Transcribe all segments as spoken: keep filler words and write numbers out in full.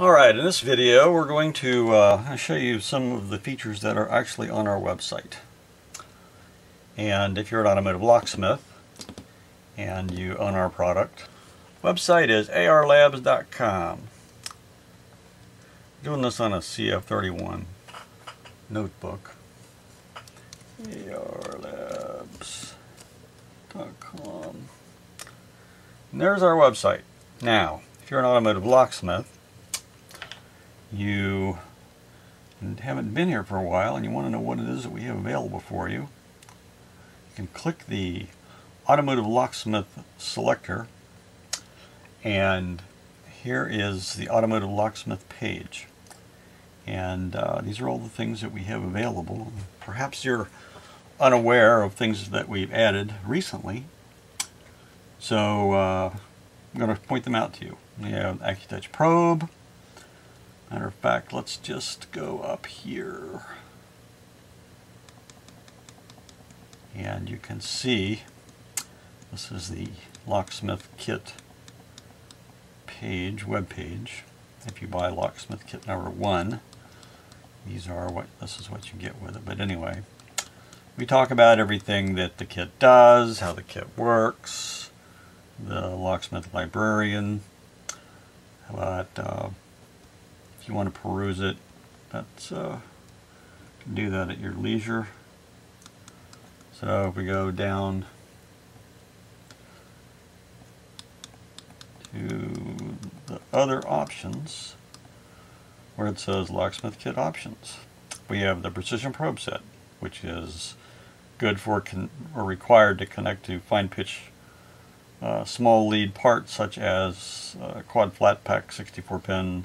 Alright, in this video we're going to uh, show you some of the features that are actually on our website. And if you're an automotive locksmith and you own our product, website is A R labs dot com. Doing this on a C F thirty-one notebook. A R labs dot com. And there's our website. Now, if you're an automotive locksmith, you haven't been here for a while and you want to know what it is that we have available for you, you can click the Automotive Locksmith Selector, and here is the Automotive Locksmith page. And uh, these are all the things that we have available. Perhaps you're unaware of things that we've added recently, so uh, I'm going to point them out to you. We have AccuTouch Probe. Matter of fact, let's just go up here and you can see this is the Locksmith Kit page, web page. If you buy Locksmith Kit number one, these are what this is what you get with it. But anyway, we talk about everything that the kit does, how the kit works, the locksmith librarian, but uh, if you want to peruse it, that's uh, you can do that at your leisure. So if we go down to the other options, where it says Locksmith Kit Options, we have the Precision Probe Set, which is good for con or required to connect to fine pitch uh, small lead parts such as uh, quad flat pack sixty-four pin.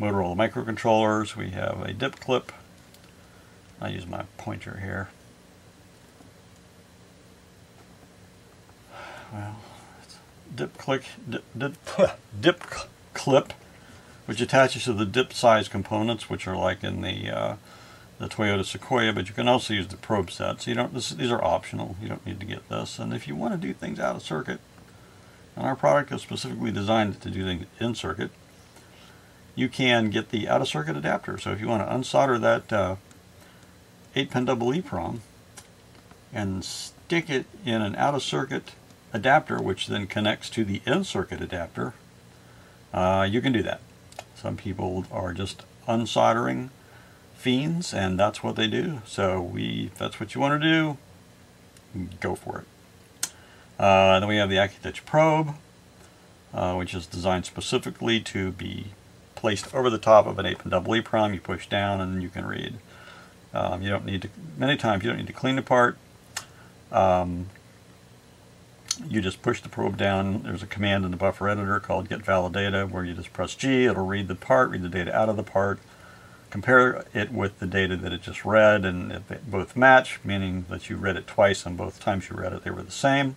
Motorola microcontrollers. We have a dip clip. I use my pointer here. Well, it's dip click, dip, dip, dip clip, which attaches to the dip size components, which are like in the uh, the Toyota Sequoia. But you can also use the probe set. So you don't. This, these are optional. You don't need to get this. And if you want to do things out of circuit, and our product is specifically designed to do things in circuit, you can get the out-of-circuit adapter. So if you want to unsolder that uh, eight pin double EEPROM and stick it in an out-of-circuit adapter, which then connects to the in-circuit adapter, uh, you can do that. Some people are just unsoldering fiends, and that's what they do. So we, if that's what you want to do, go for it. Uh, then we have the AccuTouch Probe, uh, which is designed specifically to be placed over the top of an eight pin double EEPROM. You push down and you can read. Um, you don't need to, many times you don't need to clean the part. Um, you just push the probe down. There's a command in the buffer editor called Get Valid Data where you just press G, it'll read the part, read the data out of the part, compare it with the data that it just read, and if they both match, meaning that you read it twice and both times you read it they were the same,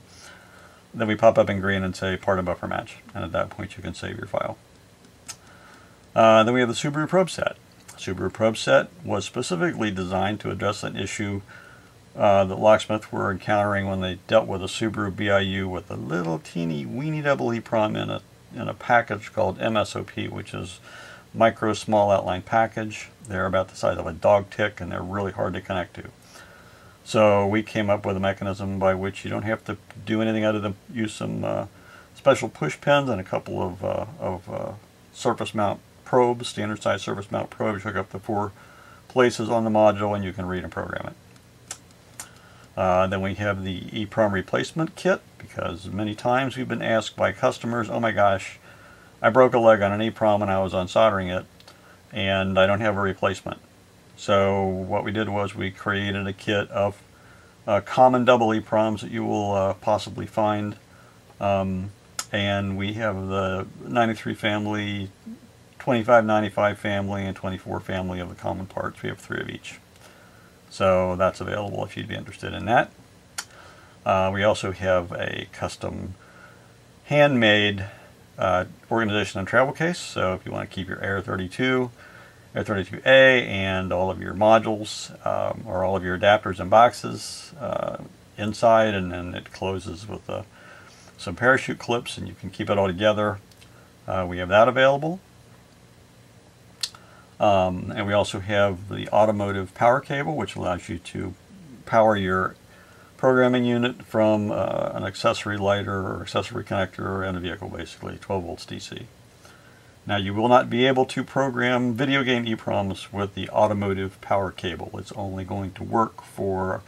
then we pop up in green and say Part and Buffer Match, and at that point you can save your file. Uh, then we have the Subaru probe set. Subaru probe set was specifically designed to address an issue uh, that locksmiths were encountering when they dealt with a Subaru B I U with a little teeny weeny double EEPROM in a in a package called M S O P, which is micro small outline package. They're about the size of a dog tick and they're really hard to connect to. So we came up with a mechanism by which you don't have to do anything other than use some uh, special push pins and a couple of uh, of uh, surface mount probes, standard size surface mount probes. You hook up the four places on the module and you can read and program it. Uh, then we have the EEPROM replacement kit, because many times we've been asked by customers, oh my gosh, I broke a leg on an EEPROM and I was unsoldering it and I don't have a replacement. So what we did was we created a kit of uh, common double EEPROMs that you will uh, possibly find, um, and we have the ninety-three family, twenty-five, ninety-five family, and twenty-four family of the common parts. We have three of each. So that's available if you'd be interested in that. Uh, we also have a custom handmade uh, organization and travel case. So if you want to keep your A R thirty-two, A R thirty-two A, and all of your modules um, or all of your adapters and boxes uh, inside, and then it closes with uh, some parachute clips and you can keep it all together. Uh, we have that available. Um, and we also have the automotive power cable, which allows you to power your programming unit from uh, an accessory lighter or accessory connector in a vehicle, basically twelve volts D C. Now, you will not be able to program video game EEPROMs with the automotive power cable. It's only going to work for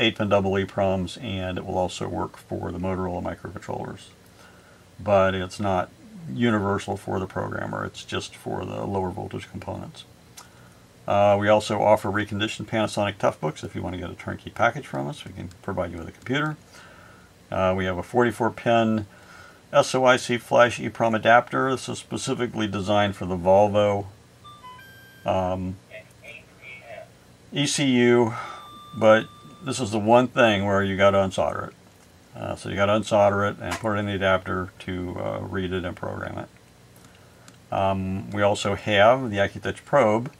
eight pin double EEPROMs, and it will also work for the Motorola microcontrollers. But it's not universal for the programmer. It's just for the lower voltage components. Uh, we also offer reconditioned Panasonic Toughbooks. If you want to get a turnkey package from us, we can provide you with a computer. Uh, we have a forty-four pin S O I C flash EEPROM adapter. This is specifically designed for the Volvo um, E C U, but this is the one thing where you got to unsolder it. Uh, so you got to unsolder it and put it in the adapter to uh, read it and program it. Um, we also have the AccuTouch Probe.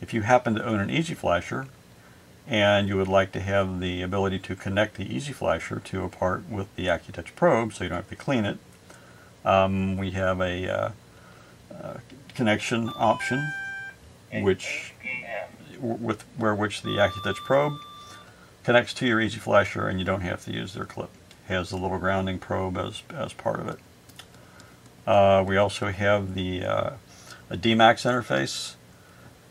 If you happen to own an Easy Flasher and you would like to have the ability to connect the Easy Flasher to a part with the AccuTouch Probe so you don't have to clean it, um, we have a uh, uh, connection option which, with, where which the AccuTouch Probe connects to your Easy Flasher and you don't have to use their clip. It has the little grounding probe as, as part of it. Uh, we also have the uh, a D MAX interface.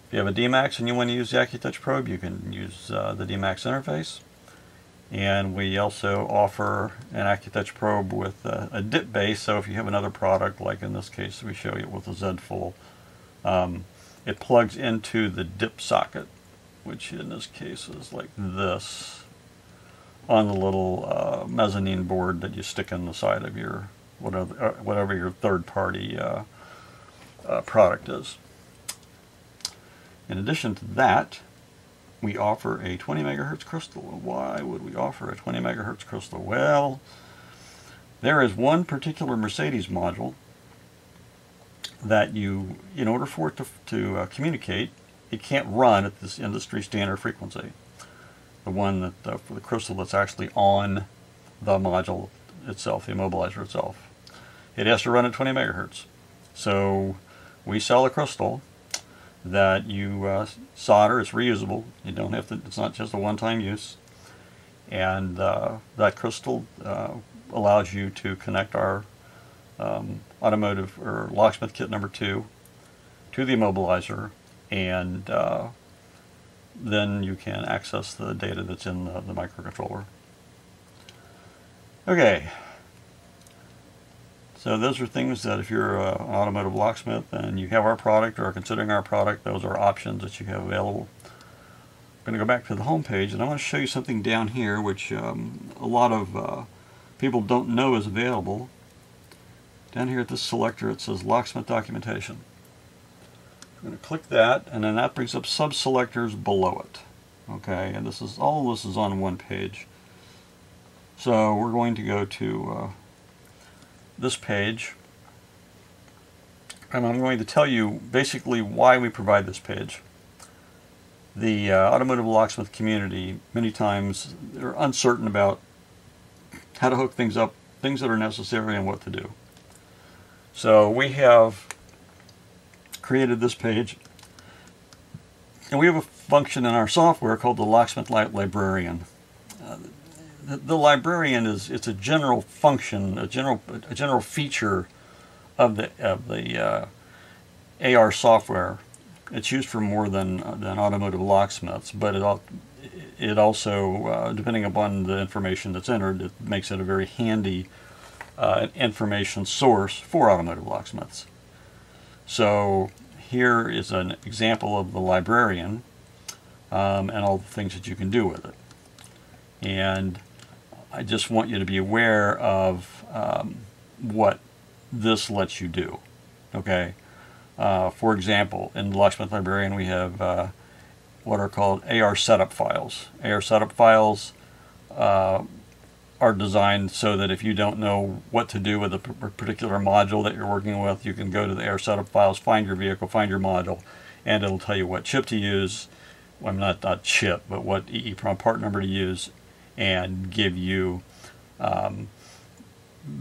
If you have a D MAX and you want to use the AccuTouch Probe, you can use uh, the D MAX interface. And we also offer an AccuTouch Probe with uh, a dip base, so if you have another product, like in this case we show you with a Z-Full, um, it plugs into the dip socket, which in this case is like this, on the little uh, mezzanine board that you stick in the side of your, whatever, uh, whatever your third-party uh, uh, product is. In addition to that, we offer a twenty megahertz crystal. Why would we offer a twenty megahertz crystal? Well, there is one particular Mercedes module that you, in order for it to, to uh, communicate, it can't run at this industry standard frequency. The one that, uh, for the crystal that's actually on the module itself, the immobilizer itself. It has to run at twenty megahertz. So we sell a crystal that you uh, solder. It's reusable. You don't have to. It's not just a one-time use. And uh, that crystal uh, allows you to connect our um, automotive or locksmith kit number two to the immobilizer, and uh, then you can access the data that's in the, the microcontroller. Okay. So those are things that if you're an automotive locksmith and you have our product or are considering our product, those are options that you have available. I'm going to go back to the home page, and I want to show you something down here which um, a lot of uh, people don't know is available. Down here at this selector it says Locksmith Documentation. I'm going to click that, and then that brings up sub-selectors below it. Okay, and this is all this is on one page. So we're going to go to uh, this page, and I'm going to tell you basically why we provide this page. The uh, automotive locksmith community many times they're uncertain about how to hook things up, things that are necessary, and what to do. So we have created this page, and we have a function in our software called the locksmith librarian. Uh, The librarian is it's a general function, a general a general feature of the of the uh, A R software. It's used for more than uh, than automotive locksmiths, but it al it also uh, depending upon the information that's entered, it makes it a very handy uh, information source for automotive locksmiths. So here is an example of the librarian um, and all the things that you can do with it, and I just want you to be aware of um, what this lets you do. Okay. Uh, for example, in the Locksmith Librarian we have uh, what are called A R setup files. A R setup files uh, are designed so that if you don't know what to do with a particular module that you're working with, you can go to the A R setup files, find your vehicle, find your module, and it'll tell you what chip to use. Well, not, not chip, but what EEPROM part number to use, and give you um,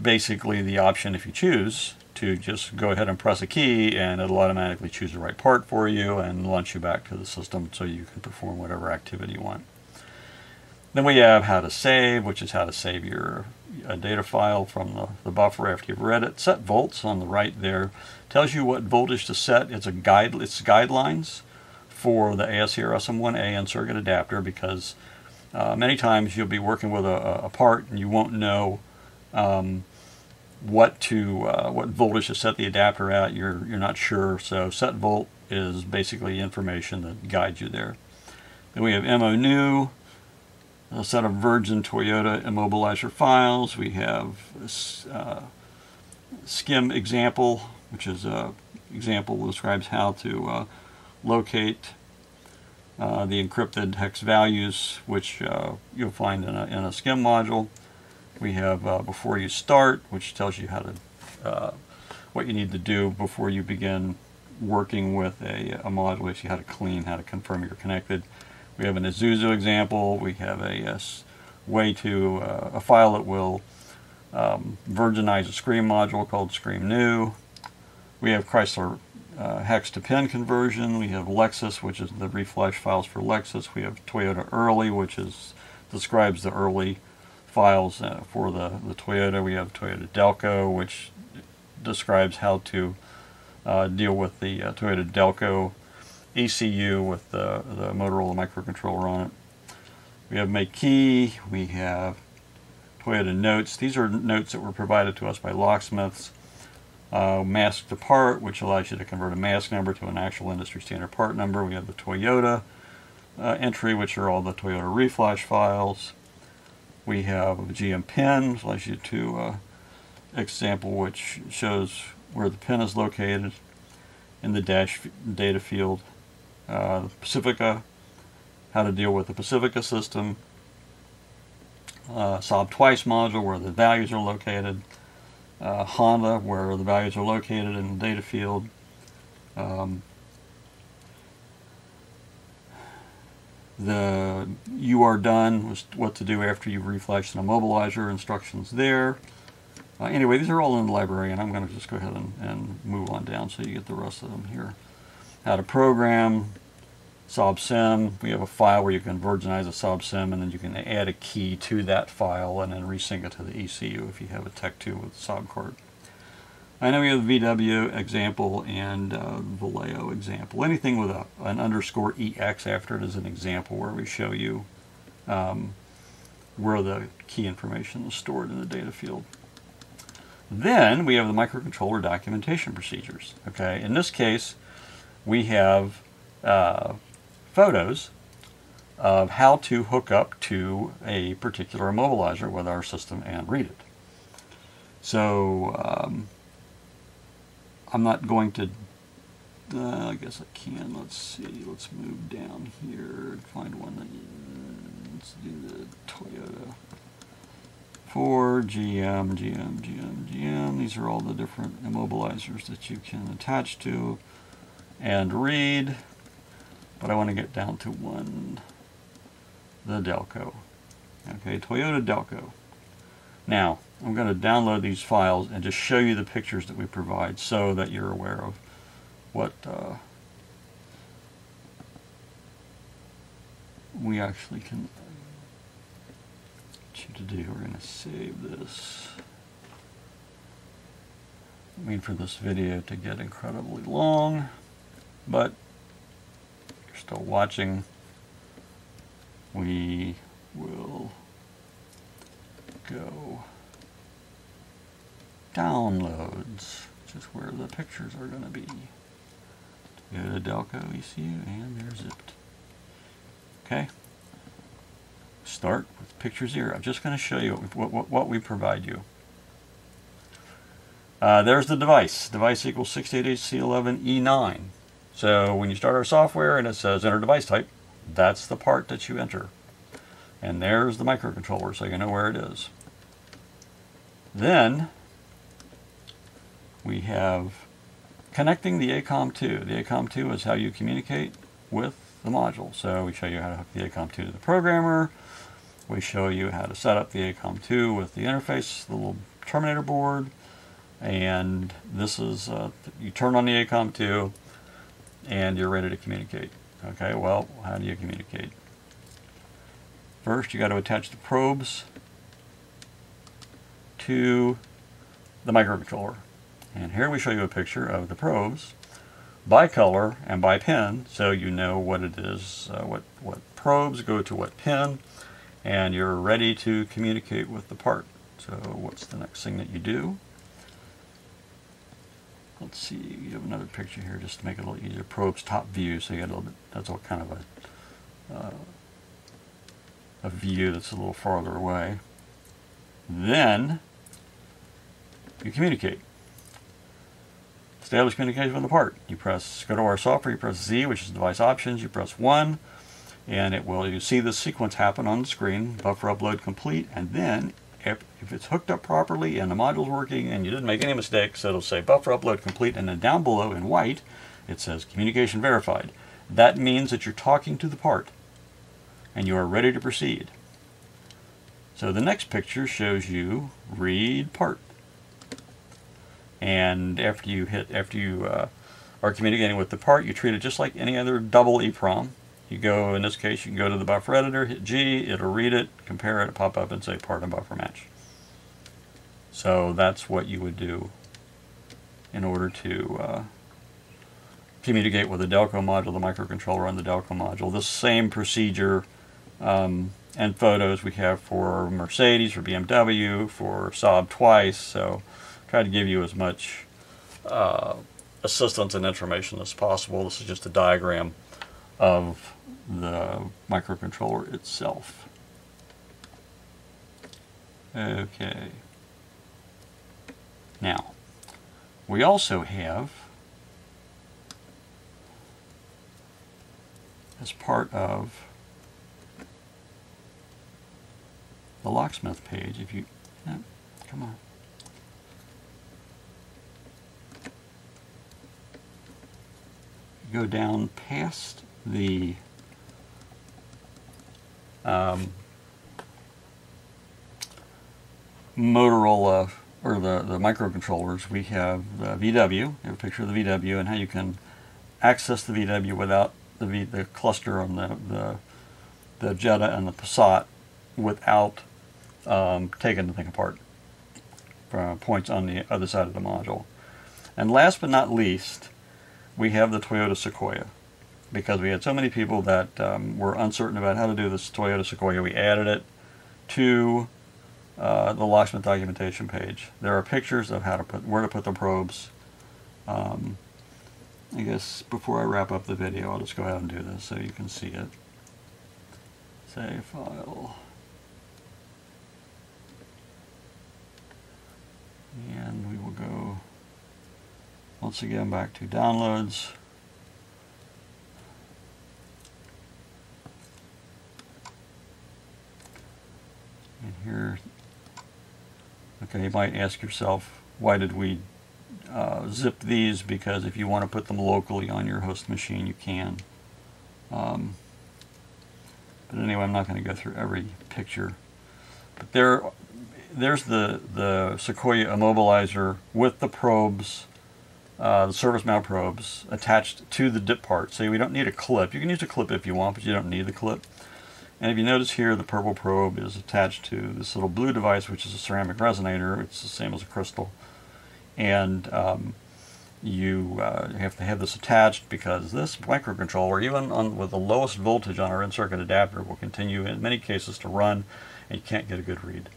basically the option, if you choose, to just go ahead and press a key and it'll automatically choose the right part for you and launch you back to the system so you can perform whatever activity you want. Then we have how to save, which is how to save your uh, data file from the, the buffer after you've read it. Set volts on the right there tells you what voltage to set. It's a guide, it's guidelines for the A S C R S M one A and circuit adapter, because uh, many times you'll be working with a, a part and you won't know um, what to uh, what voltage to set the adapter at. You're you're not sure, so set volt is basically information that guides you there. Then we have M O new, a set of virgin Toyota immobilizer files. We have uh, skim example, which is a example that describes how to uh, locate uh, the encrypted hex values, which uh, you'll find in a, in a skim module. We have uh, before you start, which tells you how to uh, what you need to do before you begin working with a, a module, if you how to clean, how to confirm you're connected. We have an Isuzu example. We have a, a way to uh, a file that will um, virginize a scream module called scream new. We have Chrysler uh, hex to pin conversion. We have Lexus, which is the reflash files for Lexus. We have Toyota early, which is describes the early files uh, for the, the Toyota. We have Toyota Delco, which describes how to uh, deal with the uh, Toyota Delco E C U with the, the Motorola microcontroller on it. We have Make Key, we have Toyota Notes. These are notes that were provided to us by locksmiths. Uh, mask to part, which allows you to convert a mask number to an actual industry standard part number. We have the Toyota uh, entry, which are all the Toyota reflash files. We have a G M pin, which allows you to uh, example, which shows where the pin is located in the dash data field. Uh, Pacifica, how to deal with the Pacifica system, uh, Saab twice module where the values are located, uh, Honda where the values are located in the data field, um, the you are done was what to do after you reflash an immobilizer, instructions there. Uh, anyway, these are all in the library, and I'm going to just go ahead and, and move on down so you get the rest of them here. How to program, Saab sim. We have a file where you can virginize a Saab sim, and then you can add a key to that file and then resync it to the E C U if you have a Tech two with a Saab card. I know we have the V W example and uh, Vallejo example. Anything with a, an underscore E X after it is an example where we show you um, where the key information is stored in the data field. Then we have the microcontroller documentation procedures. Okay, in this case, we have uh, photos of how to hook up to a particular immobilizer with our system and read it. So um, I'm not going to. Uh, I guess I can. Let's see. Let's move down here and find one. That, let's do the Toyota. For G M, G M, G M, G M. These are all the different immobilizers that you can attach to and read. But I want to get down to one, the Delco. Okay, Toyota Delco. Now, I'm going to download these files and just show you the pictures that we provide so that you're aware of what uh, we actually can to do. We're going to save this. I mean, for this video to get incredibly long, but if you're still watching, we will go downloads, which is where the pictures are going to be. Go to Delco E C U and there's it. Okay. Start with pictures here. I'm just going to show you what, what, what we provide you. Uh, there's the device. Device equals six eight eight C eleven E nine. So when you start our software and it says enter device type, that's the part that you enter. And there's the microcontroller, so you know where it is. Then we have connecting the A COM two. The A COM two is how you communicate with the module. So we show you how to hook the A COM two to the programmer. We show you how to set up the A COM two with the interface, the little terminator board. and this is uh, you turn on the A COM two and you're ready to communicate. Okay, well, how do you communicate? First, you got to attach the probes to the microcontroller, and here we show you a picture of the probes by color and by pin, so you know what it is, uh, what what probes go to what pin, and you're ready to communicate with the part. So what's the next thing that you do? Let's see, you have another picture here just to make it a little easier. Probes top view, so you got a little bit, that's all kind of a, uh, a view that's a little farther away. Then you communicate. Establish communication with the part. You press, go to our software, you press Z, which is device options, you press one, and it will, you see the sequence happen on the screen, buffer upload complete, and then if, if it's hooked up properly and the module's working and you didn't make any mistakes, it'll say buffer upload complete, and then down below in white, it says communication verified. That means that you're talking to the part and you are ready to proceed. So the next picture shows you read part. And after you hit, after you uh, are communicating with the part, you treat it just like any other double EEPROM. You go, in this case, you can go to the buffer editor, hit G, it'll read it, compare it, pop up and say part and buffer match. So that's what you would do in order to uh, communicate with the Delco module, the microcontroller on the Delco module. This same procedure um, and photos we have for Mercedes, for B M W, for Saab twice. So try to give you as much uh, assistance and information as possible. This is just a diagram of the microcontroller itself. Okay. Now, we also have, as part of the locksmith page, if you, yeah, come on. Go down past the um, Motorola or the, the microcontrollers, we have the V W, you have a picture of the V W and how you can access the V W without the, v, the cluster on the, the the Jetta and the Passat without um, taking the thing apart from points on the other side of the module. And last but not least, we have the Toyota Sequoia. Because we had so many people that um, were uncertain about how to do this Toyota Sequoia, we added it to uh, the locksmith documentation page. There are pictures of how to put, where to put the probes. Um, I guess before I wrap up the video, I'll just go ahead and do this so you can see it. Save file. And we will go once again back to downloads. And here, okay, you might ask yourself, why did we uh, zip these? Because if you want to put them locally on your host machine, you can. Um, but anyway, I'm not going to go through every picture. But there, there's the, the Sequoia immobilizer with the probes, uh, the service mount probes, attached to the dip part. So we don't need a clip. You can use a clip if you want, but you don't need the clip. And if you notice here, the purple probe is attached to this little blue device, which is a ceramic resonator. It's the same as a crystal. And um, you uh, have to have this attached because this microcontroller, even on, with the lowest voltage on our in-circuit adapter, will continue in many cases to run, and you can't get a good read.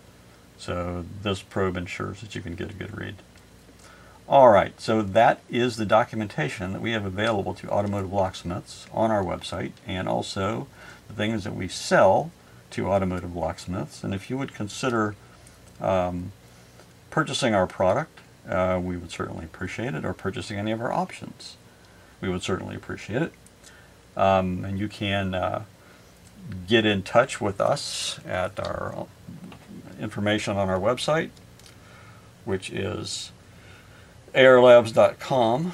So this probe ensures that you can get a good read. All right, so that is the documentation that we have available to automotive locksmiths on our website, and also the things that we sell to automotive locksmiths. And if you would consider um, purchasing our product, uh, we would certainly appreciate it, or purchasing any of our options. We would certainly appreciate it. Um, and you can uh, get in touch with us at our information on our website, which is arlabs dot com.